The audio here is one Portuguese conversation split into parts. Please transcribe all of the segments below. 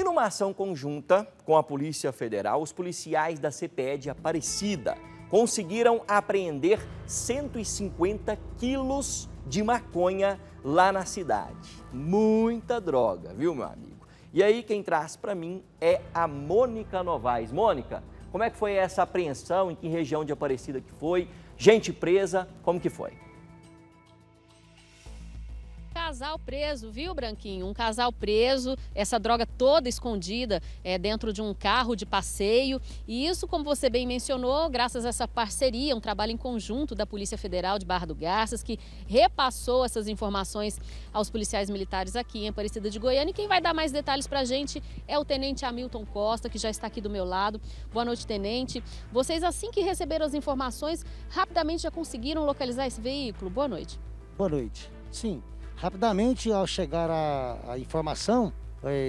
E numa ação conjunta com a Polícia Federal, os policiais da CPE de Aparecida conseguiram apreender 150 quilos de maconha lá na cidade. Muita droga, viu, meu amigo? E aí quem traz para mim é a Mônica Novaes. Mônica, como é que foi essa apreensão? Em que região de Aparecida que foi? Gente presa, como que foi? Casal preso, viu, Branquinho? Um casal preso, essa droga toda escondida dentro de um carro de passeio. E isso, como você bem mencionou, graças a essa parceria, um trabalho em conjunto da Polícia Federal de Barra do Garças, que repassou essas informações aos policiais militares aqui em Aparecida de Goiânia. E quem vai dar mais detalhes pra gente é o Tenente Hamilton Costa, que já está aqui do meu lado. Boa noite, Tenente. Vocês, assim que receberam as informações, rapidamente já conseguiram localizar esse veículo. Boa noite. Boa noite. Sim. Rapidamente, ao chegar a informação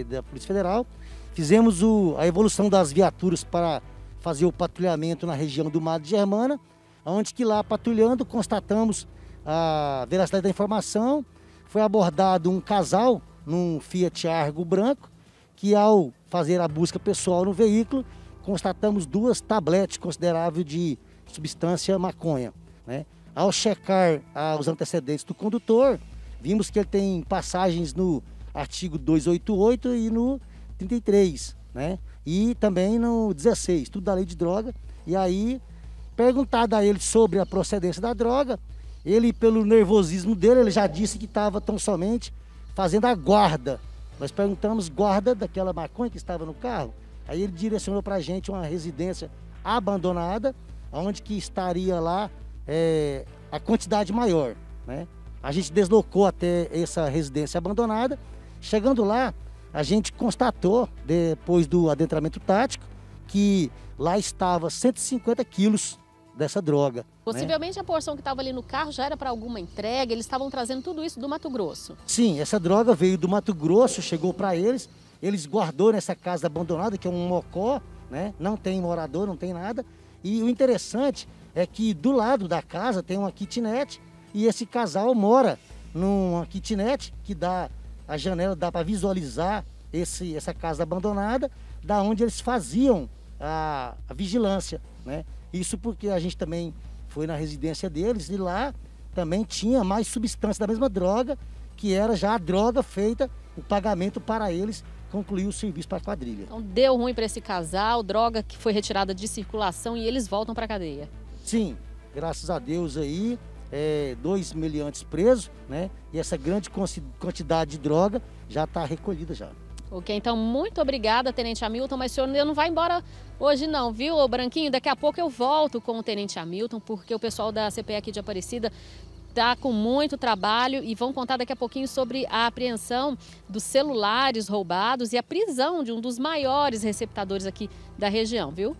da Polícia Federal, fizemos a evolução das viaturas para fazer o patrulhamento na região do Mato de Germana, onde que lá, patrulhando, constatamos a veracidade da informação. Foi abordado um casal num Fiat Argo branco, que ao fazer a busca pessoal no veículo, constatamos 2 tabletes consideráveis de substância maconha, né? Ao checar os antecedentes do condutor, vimos que ele tem passagens no artigo 288 e no 33, né? E também no 16, tudo da lei de droga. E aí, perguntado a ele sobre a procedência da droga, ele, pelo nervosismo dele, ele já disse que estava tão somente fazendo a guarda. Nós perguntamos guarda daquela maconha que estava no carro. Aí ele direcionou para a gente uma residência abandonada, onde que estaria lá a quantidade maior, né? A gente deslocou até essa residência abandonada. Chegando lá, a gente constatou, depois do adentramento tático, que lá estava 150 quilos dessa droga. Possivelmente, né? A porção que estava ali no carro já era para alguma entrega, eles estavam trazendo tudo isso do Mato Grosso. Sim, essa droga veio do Mato Grosso, chegou para eles guardou nessa casa abandonada, que é um mocó, né? Não tem morador, não tem nada. E o interessante é que do lado da casa tem uma kitnet, e esse casal mora numa kitnet que a janela dá para visualizar essa casa abandonada, da onde eles faziam a vigilância, né? Isso porque a gente também foi na residência deles e lá também tinha mais substância da mesma droga, que era já a droga feita, o pagamento para eles concluir o serviço para a quadrilha. Então deu ruim para esse casal, droga que foi retirada de circulação e eles voltam para a cadeia. Sim, graças a Deus aí. 2 meliantes presos, né? E essa grande quantidade de droga já está recolhida já. Ok, então muito obrigada, Tenente Hamilton, mas o senhor não vai embora hoje não, viu, Branquinho? Daqui a pouco eu volto com o Tenente Hamilton, porque o pessoal da CPE aqui de Aparecida está com muito trabalho e vão contar daqui a pouquinho sobre a apreensão dos celulares roubados e a prisão de um dos maiores receptadores aqui da região, viu?